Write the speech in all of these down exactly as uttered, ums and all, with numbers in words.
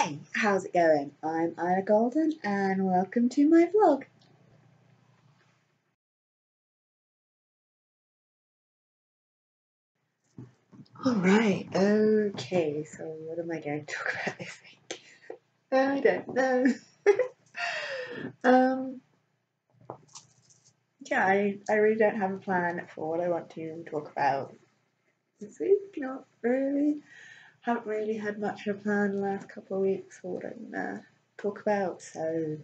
Hey, how's it going? I'm Ila Golden and welcome to my vlog. Alright, okay, so what am I going to talk about this week? I don't know. um, yeah, I, I really don't have a plan for what I want to talk about this week, not really. Haven't really had much of a plan the last couple of weeks for what I'm going to talk about, so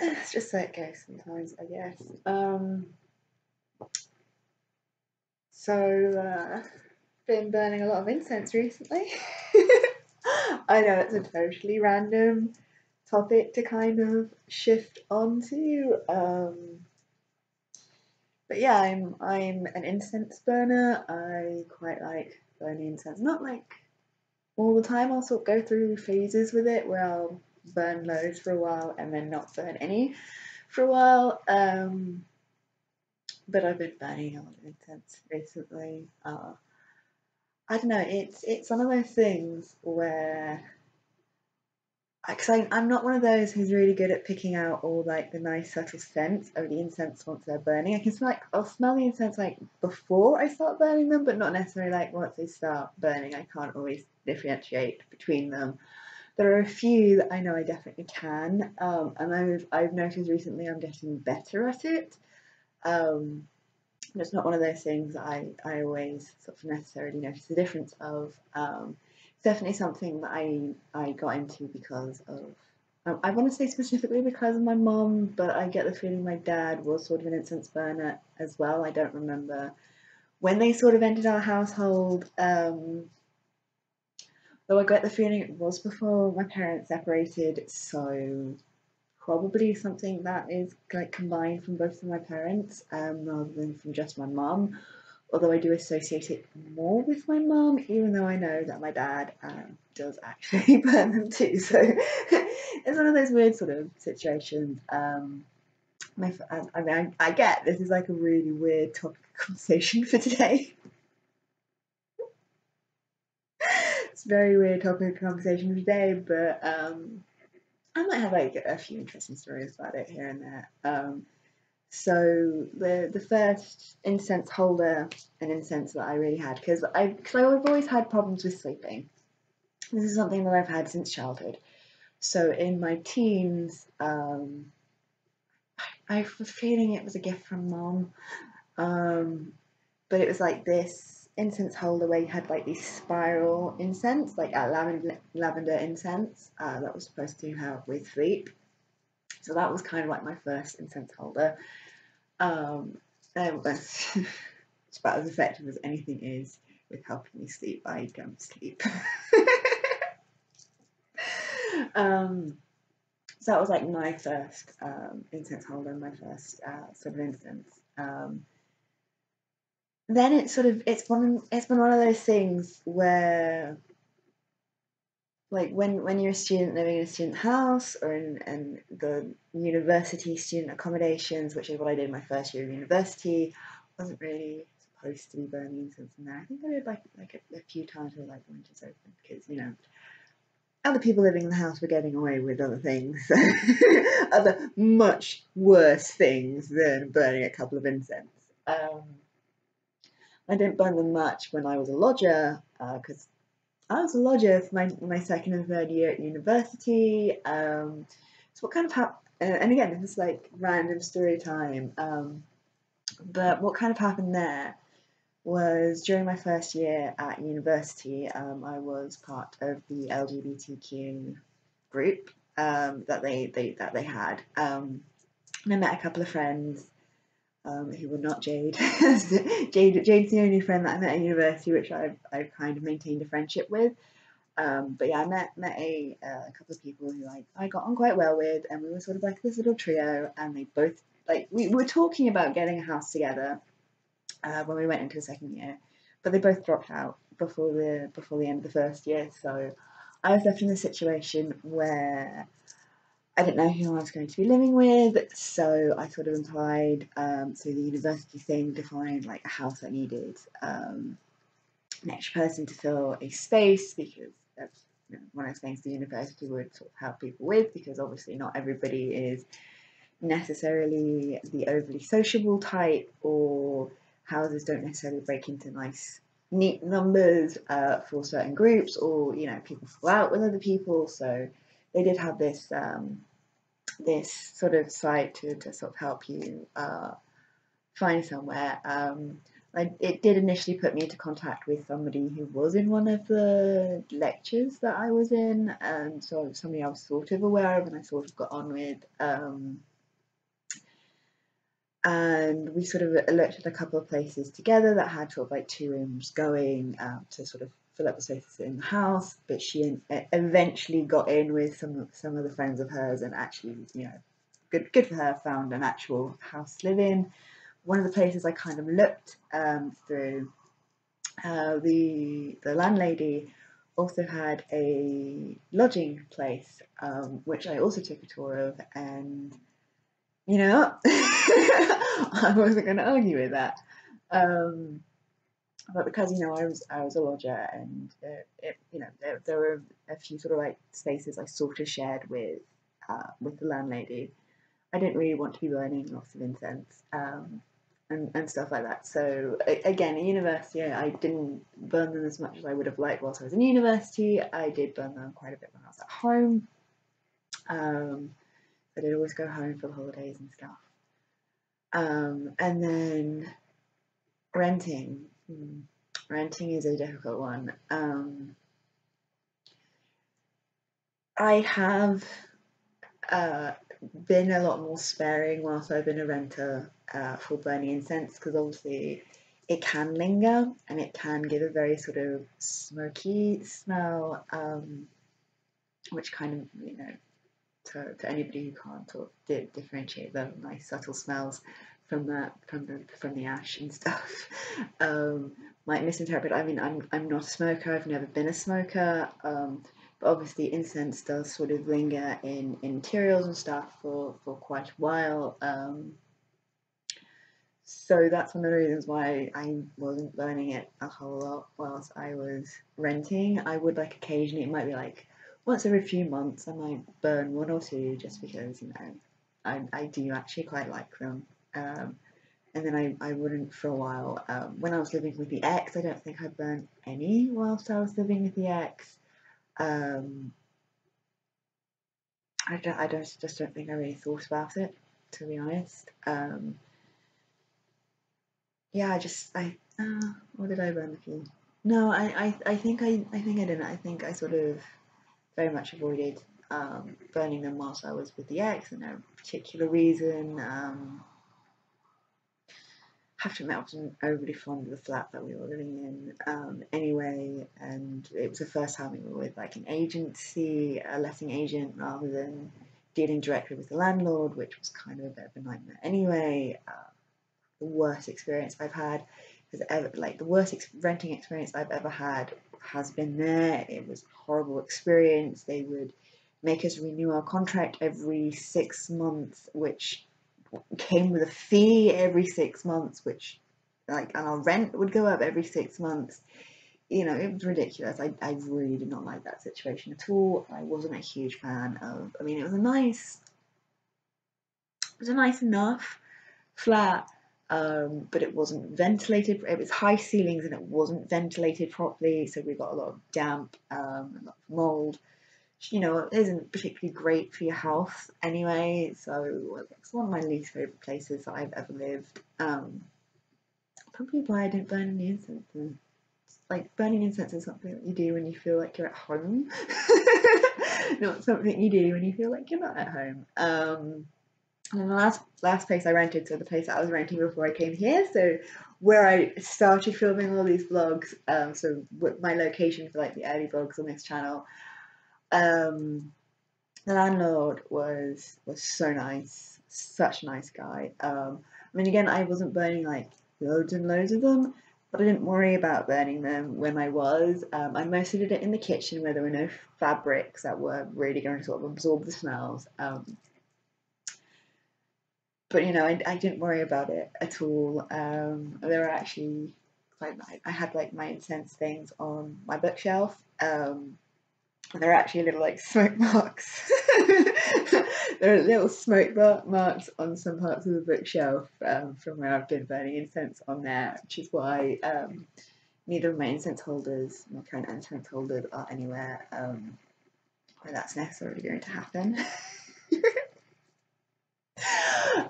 that's just how it goes sometimes, I guess. Um, so, uh, been burning a lot of incense recently. I know it's a totally random topic to kind of shift onto. Um, But yeah, I'm I'm an incense burner. I quite like burning incense. Not like all the time. I'll sort of go through phases with it where I'll burn loads for a while and then not burn any for a while. Um, but I've been burning a lot of incense recently. Uh, I don't know. It's it's one of those things where, because I, I'm not one of those who's really good at picking out all like the nice subtle scents of the incense once they're burning. I can smell, like, I'll smell the incense like before I start burning them, but not necessarily like once they start burning. I can't always differentiate between them. There are a few that I know I definitely can, um, and I've I've noticed recently I'm getting better at it. Um, it's not one of those things that I I always sort of necessarily notice the difference of. Um, Definitely something that I I got into because of, um, I want to say specifically because of my mum, but I get the feeling my dad was sort of an incense burner as well. I don't remember when they sort of entered our household, um, though I get the feeling it was before my parents separated, so probably something that is like combined from both of my parents, um, rather than from just my mum. Although I do associate it more with my mum, even though I know that my dad um, does actually burn them too. So it's one of those weird sort of situations. Um, my, I mean, I, I get this is like a really weird topic of conversation for today. It's a very weird topic of conversation for today, but um, I might have like a few interesting stories about it here and there. Um, So the the first incense holder and incense that I really had, because I because I've always had problems with sleeping. This is something that I've had since childhood. So in my teens, um, I, I have a feeling it was a gift from mom, um, but it was like this incense holder where you had like these spiral incense, like uh, lavender lavender incense uh, that was supposed to help with sleep. So that was kind of like my first incense holder. Um, and it's about as effective as anything is with helping me sleep. I don't sleep. um, so that was like my first um, incense holder, my first uh, sort of incense. Um, then it's sort of it's one it's been one of those things where, like, when when you're a student living in a student house or in, in the university student accommodations, which is what I did my first year of university, I wasn't really supposed to be burning incense in there. I think I did like like a, a few times with like windows open because, you know, other people living in the house were getting away with other things, other much worse things than burning a couple of incense. Um, I didn't burn them much when I was a lodger because. Uh, I was a lodger for my, my second and third year at university, um, so what kind of happened, and again, this is like random story time, um, but what kind of happened there was during my first year at university, um, I was part of the L G B T Q group um, that, they, they, that they had, um, and I met a couple of friends Um, who were not Jade. Jade. Jade's the only friend that I met at university, which I've, I've kind of maintained a friendship with. Um, but yeah, I met, met a, uh, a couple of people who like I got on quite well with, and we were sort of like this little trio, and they both, like, we were talking about getting a house together uh, when we went into the second year, but they both dropped out before the, before the end of the first year, so I was left in a situation where I didn't know who I was going to be living with, so I sort of implied, um, so the university thing defined like a house I needed um, an extra person to fill a space, because that's you know, one of the things the university would sort of help people with, because obviously not everybody is necessarily the overly sociable type, or houses don't necessarily break into nice neat numbers uh, for certain groups, or you know people fall out with other people, so they did have this um, this sort of site to, to sort of help you uh, find somewhere. Um, I, it did initially put me into contact with somebody who was in one of the lectures that I was in, and so somebody I was sort of aware of and I sort of got on with. Um, and we sort of looked at a couple of places together that had sort of like two rooms going um, to sort of fill up the spaces in the house, but she eventually got in with some some of the friends of hers, and actually, you know, good good for her, found an actual house to live in. One of the places I kind of looked um, through, uh, the the landlady also had a lodging place, um, which I also took a tour of, and you know, I wasn't going to argue with that. Um, But because you know I was I was a lodger, and uh, it, you know there, there were a few sort of like spaces I sort of shared with uh, with the landlady. I didn't really want to be burning lots of incense um, and and stuff like that. So again, at university, yeah, I didn't burn them as much as I would have liked whilst I was in university. I did burn them quite a bit when I was at home. Um, but I'd always go home for the holidays and stuff. Um, and then renting. Hmm. Renting is a difficult one. Um, I have uh, been a lot more sparing whilst I've been a renter uh, for burning incense, because obviously it can linger and it can give a very sort of smoky smell, um, which kind of, you know, to, to anybody who can't sort of di differentiate the nice subtle smells from the from the from the ash and stuff, um, might misinterpret. I mean, I'm I'm not a smoker. I've never been a smoker. Um, but obviously, incense does sort of linger in, in materials and stuff for for quite a while. Um, so that's one of the reasons why I wasn't burning it a whole lot whilst I was renting. I would like occasionally. It might be like once every few months. I might burn one or two, just because you know I I do actually quite like them. Um, and then I, I wouldn't for a while. Um, when I was living with the ex, I don't think I burnt any whilst I was living with the ex. Um, I, don't, I don't, just don't think I really thought about it, to be honest. Um, yeah, I just, I, uh, or did I burn a few? No, I, I, I think I, I think I didn't. I think I sort of very much avoided um, burning them whilst I was with the ex, for no particular reason. Um, have to admit, I wasn't overly fond of the flat that we were living in um, anyway, and it was the first time we were with like an agency, a letting agent, rather than dealing directly with the landlord, which was kind of a bit of a nightmare anyway. Uh, the worst experience I've had has ever, like the worst ex renting experience I've ever had has been there. It was a horrible experience. They would make us renew our contract every six months, which came with a fee every six months, which like, and our rent would go up every six months. You know, it was ridiculous. I, I really did not like that situation at all. I wasn't a huge fan of, I mean, it was a nice, it was a nice enough flat, um, but it wasn't ventilated. It was high ceilings and it wasn't ventilated properly. So we got a lot of damp, um, a lot of mold. You know, it isn't particularly great for your health anyway, so it's one of my least favourite places that I've ever lived. Um, probably why I didn't burn any incense. Like, burning incense is something that you do when you feel like you're at home, not something you do when you feel like you're not at home. Um, and then the last, last place I rented, so the place that I was renting before I came here, so where I started filming all these vlogs, um, so my location for like the early vlogs on this channel. Um, the landlord was was so nice, such a nice guy. Um, I mean, again, I wasn't burning like loads and loads of them, but I didn't worry about burning them when I was. Um, I mostly did it in the kitchen where there were no fabrics that were really going to sort of absorb the smells. Um, but, you know, I, I didn't worry about it at all. Um, there were actually, like, I had like my incense things on my bookshelf. Um, They're actually little like smoke marks. There are little smoke marks on some parts of the bookshelf um, from where I've been burning incense on there, which is why um, neither of my incense holders, my current incense holders, are anywhere um, where that's necessarily going to happen.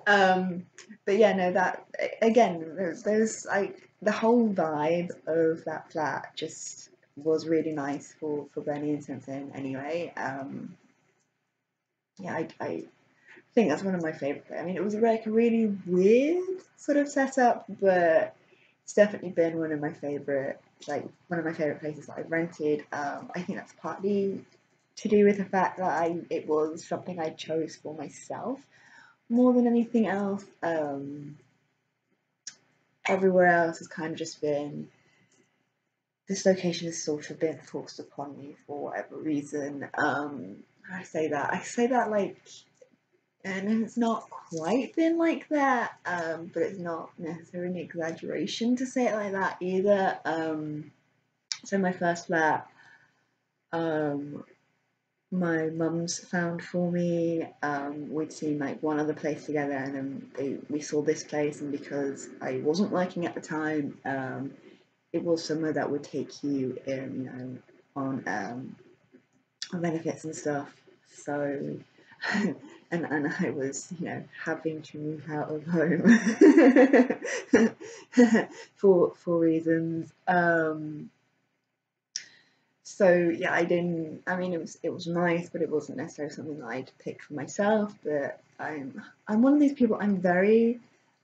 um, but yeah, no, that again, there's, there's like the whole vibe of that flat just was really nice for, for burning incense in anyway. Um, yeah, I, I think that's one of my favourite. I mean, it was like a really weird sort of setup, but it's definitely been one of my favourite, like one of my favourite places that I've rented. Um, I think that's partly to do with the fact that I it was something I chose for myself more than anything else. Um, everywhere else has kind of just been, this location has sort of been forced upon me for whatever reason. Um, I say that, I say that like, and it's not quite been like that, um, but it's not necessarily an exaggeration to say it like that either. Um, so my first flat, um, my mum's found for me. Um, we'd seen like one other place together, and then they, we saw this place, and because I wasn't working at the time, um, it was somewhere that would take you in, you know, on um, on benefits and stuff. So, and and I was, you know, having to move out of home for for reasons. Um, so yeah, I didn't. I mean, it was it was nice, but it wasn't necessarily something that I'd picked for myself. But I'm I'm one of these people. I'm very.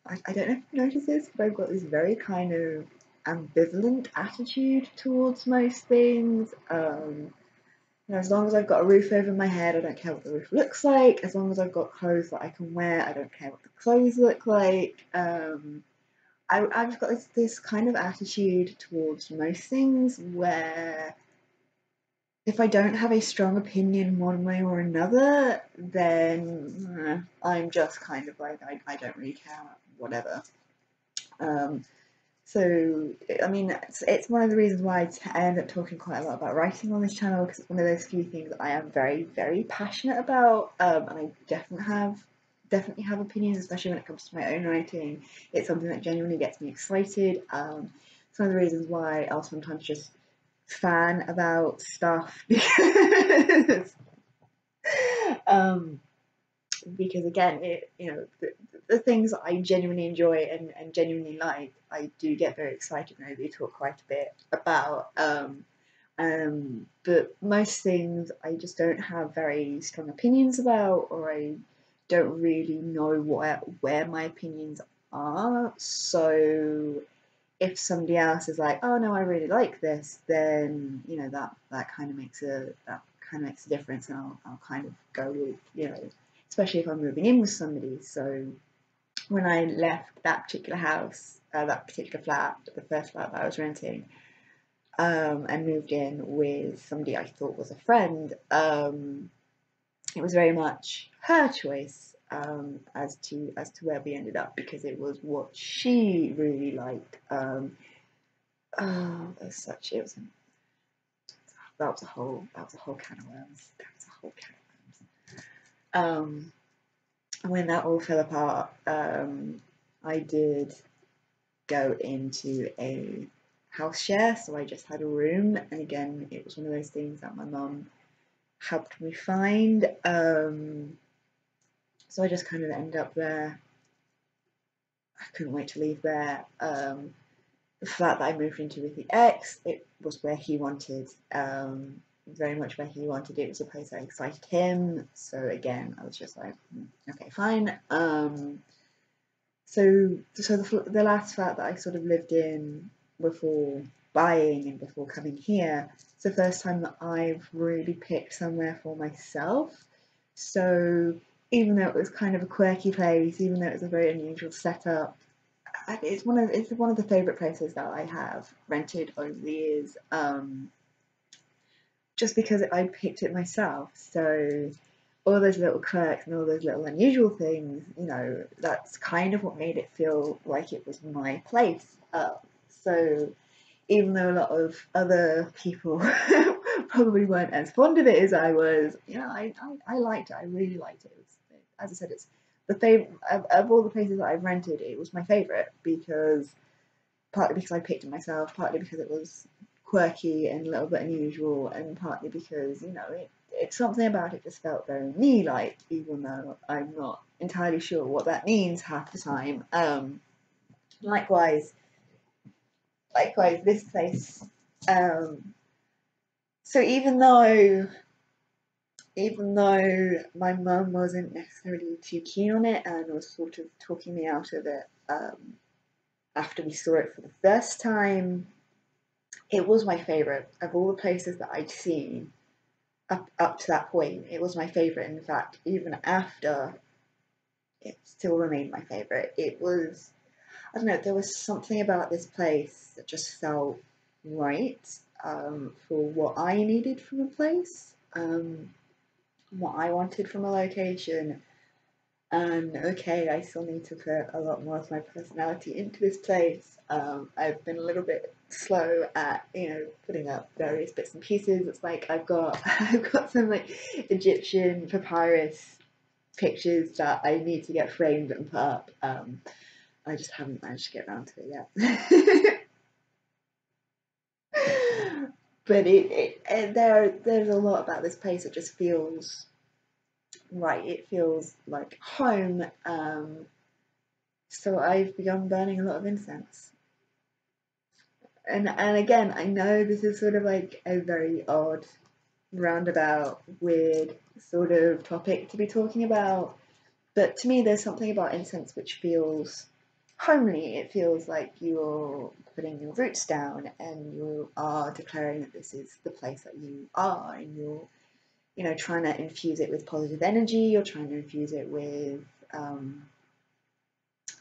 I, I don't know if you notice this, but I've got this very kind of ambivalent attitude towards most things. Um, you know, as long as I've got a roof over my head, I don't care what the roof looks like. As long as I've got clothes that I can wear, I don't care what the clothes look like. Um, I, I've got this, this kind of attitude towards most things where if I don't have a strong opinion one way or another, then uh, I'm just kind of like, I, I don't really care, whatever. Um, So, I mean, it's, it's one of the reasons why I, t I end up talking quite a lot about writing on this channel, because it's one of those few things that I am very, very passionate about, um, and I definitely have, definitely have opinions, especially when it comes to my own writing. It's something that genuinely gets me excited. Um, it's one of the reasons why I'll sometimes just fan about stuff, because, um, because again, it, you know, the, the things that I genuinely enjoy and, and genuinely like, I do get very excited and I do talk quite a bit about. Um, um, but most things I just don't have very strong opinions about, or I don't really know where, where my opinions are. So if somebody else is like, oh no, I really like this, then, you know, that, that kind of makes a, that kind of makes a difference, and I'll, I'll kind of go with, you know, especially if I'm moving in with somebody. So when I left that particular house, uh, that particular flat, the first flat that I was renting, um, and moved in with somebody I thought was a friend, um, it was very much her choice um, as to as to where we ended up, because it was what she really liked. Um, oh, there's such it was a, that was a whole that was a whole can of worms. That was a whole can. Um, when that all fell apart, um, I did go into a house share, so I just had a room, and again, it was one of those things that my mum helped me find, um, so I just kind of ended up there. I couldn't wait to leave there. Um, the flat that I moved into with the ex, it was where he wanted, um, very much where he wanted it. It was a place that excited him, so again I was just like, okay, fine. Um, so so the, the last flat that I sort of lived in before buying and before coming here, it's the first time that I've really picked somewhere for myself. So even though it was kind of a quirky place, even though it was a very unusual setup, it's one of it's one of the favorite places that I have rented over the years, um, just because I picked it myself. So all those little quirks and all those little unusual things, you know, that's kind of what made it feel like it was my place. Uh, so even though a lot of other people probably weren't as fond of it as I was, you know, I, I, I liked it. I really liked it. It was, as I said, it's the favorite of, of all the places that I've rented. It was my favorite because partly because I picked it myself, partly because it was quirky and a little bit unusual, and partly because, you know, it, it's something about it just felt very me-like, even though I'm not entirely sure what that means half the time. Um, likewise, likewise, this place. Um, so even though, even though my mum wasn't necessarily too keen on it and was sort of talking me out of it um, after we saw it for the first time, it was my favourite of all the places that I'd seen up, up to that point. It was my favourite. In fact, even after, it still remained my favourite. It was, I don't know, there was something about this place that just felt right um, for what I needed from a place, um, what I wanted from a location. And okay, I still need to put a lot more of my personality into this place. Um, I've been a little bit slow at, you know, putting up various bits and pieces. It's like I've got I've got some like Egyptian papyrus pictures that I need to get framed and put up. Um, I just haven't managed to get around to it yet. But it, it, it there there's a lot about this place that just feels right. It feels like home. Um, so I've begun burning a lot of incense. And and again, I know this is sort of like a very odd, roundabout, weird sort of topic to be talking about, but to me there's something about incense which feels homely. It feels like you're putting your roots down and you are declaring that this is the place that you are, and you're, you know, trying to infuse it with positive energy. You're trying to infuse it with, um,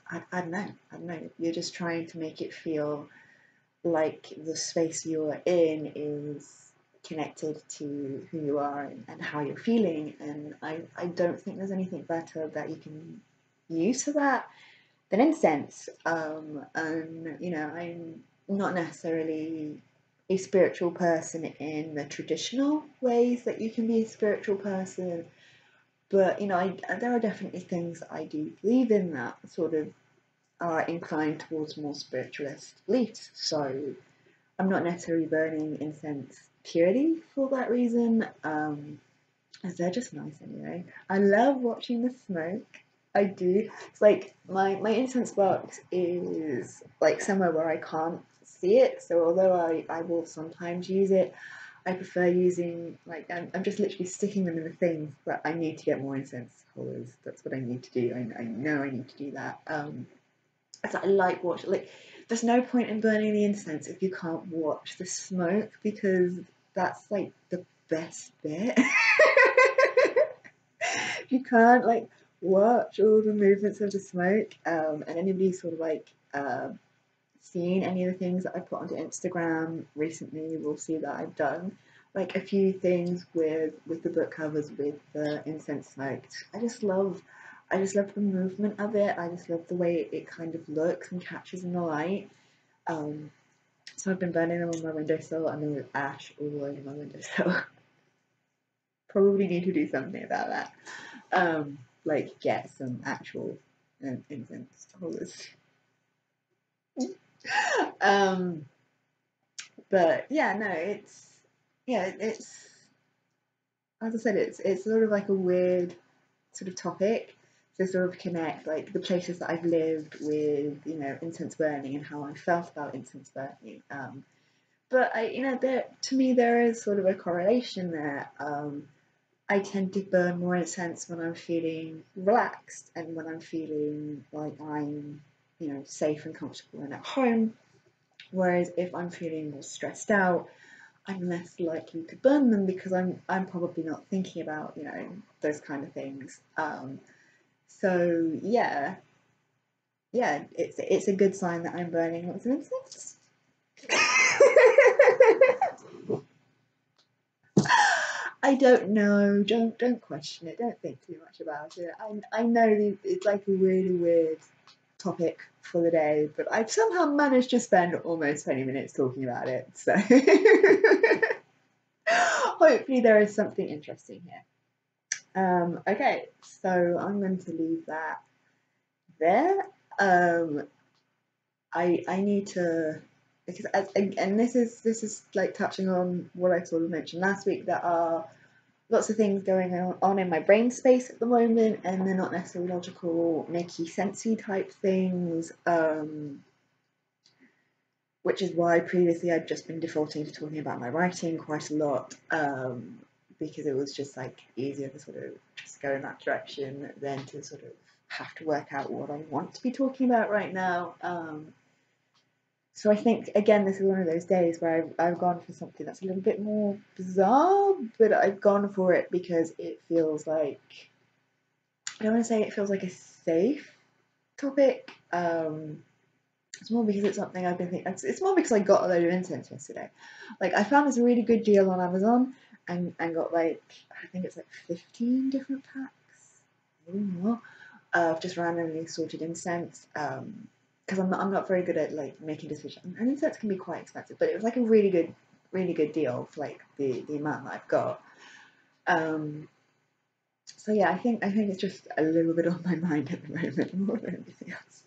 I, I don't know, I don't know. You're just trying to make it feel like the space you're in is connected to who you are and, and how you're feeling. And I, I don't think there's anything better that you can use for that than incense. Um, and, you know, I'm not necessarily a spiritual person in the traditional ways that you can be a spiritual person, but you know, I, there are definitely things that I do believe in that sort of are inclined towards more spiritualist beliefs. So I'm not necessarily burning incense purely for that reason, um, as they're just nice anyway. I love watching the smoke. I do. It's like my my incense box is like somewhere where I can't see it, so although I, I will sometimes use it, I prefer using, like, I'm, I'm just literally sticking them in the things, but I need to get more incense holders. That's what I need to do. I, I know I need to do that. Um, so I like watch, like, there's no point in burning the incense if you can't watch the smoke, because that's, like, the best bit. If you can't, like, watch all the movements of the smoke, um, and anybody sort of, like, uh, seen any of the things that I put onto Instagram recently will see that I've done like a few things with with the book covers with the incense smoke. I just love I just love the movement of it. I just love the way it kind of looks and catches in the light. Um, so I've been burning them on my windowsill, and then there's ash all over my windowsill. Probably need to do something about that. Um, like get some actual um, incense holders. Um, but yeah, no, it's, yeah, it's, as I said, it's, it's sort of like a weird sort of topic to sort of connect, like, the places that I've lived with, you know, incense burning and how I felt about incense burning. Um, but I, you know, there, to me, there is sort of a correlation there. Um, I tend to burn more incense when I'm feeling relaxed and when I'm feeling like I'm, you know, safe and comfortable and at home, whereas if I'm feeling more stressed out, I'm less likely to burn them because I'm I'm probably not thinking about, you know, those kind of things. Um, so yeah, yeah, it's it's a good sign that I'm burning lots of incense. I don't know. Don't don't question it. Don't think too much about it. I I know it's like a really weird topic for the day, but I've somehow managed to spend almost twenty minutes talking about it. So hopefully there is something interesting here. Um, okay, so I'm going to leave that there. Um, I I need to. Because as, and this is this is like touching on what I sort of mentioned last week. There are lots of things going on in my brain space at the moment, and they're not necessarily logical, makey sensey type things, um, which is why previously I've just been defaulting to talking about my writing quite a lot, um, because it was just like easier to sort of just go in that direction than to sort of have to work out what I want to be talking about right now. Um, So I think, again, this is one of those days where I've, I've gone for something that's a little bit more bizarre, but I've gone for it because it feels like, I don't want to say it feels like a safe topic. Um, it's more because it's something I've been thinking, it's, it's more because I got a load of incense yesterday. Like, I found this really good deal on Amazon and, and got like, I think it's like fifteen different packs, maybe more, of just randomly sorted incense. Um, Because I'm not, I'm not very good at like making decisions, and incense can be quite expensive. But it was like a really good, really good deal for like the the amount that I've got. Um, so yeah, I think I think it's just a little bit on my mind at the moment more than anything else.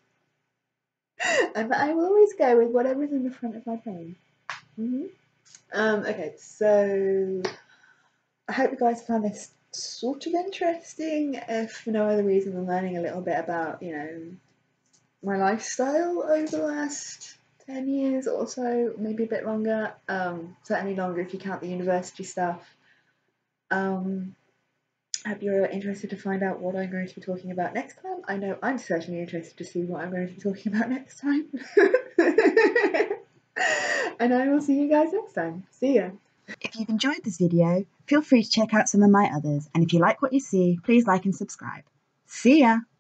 And I will always go with whatever's in the front of my brain. Mm-hmm. um, okay, so I hope you guys found this sort of interesting. If for no other reason than learning a little bit about, you know, my lifestyle over the last ten years or so, maybe a bit longer, um, certainly longer if you count the university stuff. Um, I hope you're interested to find out what I'm going to be talking about next time. I know I'm certainly interested to see what I'm going to be talking about next time. And I will see you guys next time. See ya! If you've enjoyed this video, feel free to check out some of my others, and if you like what you see, please like and subscribe. See ya!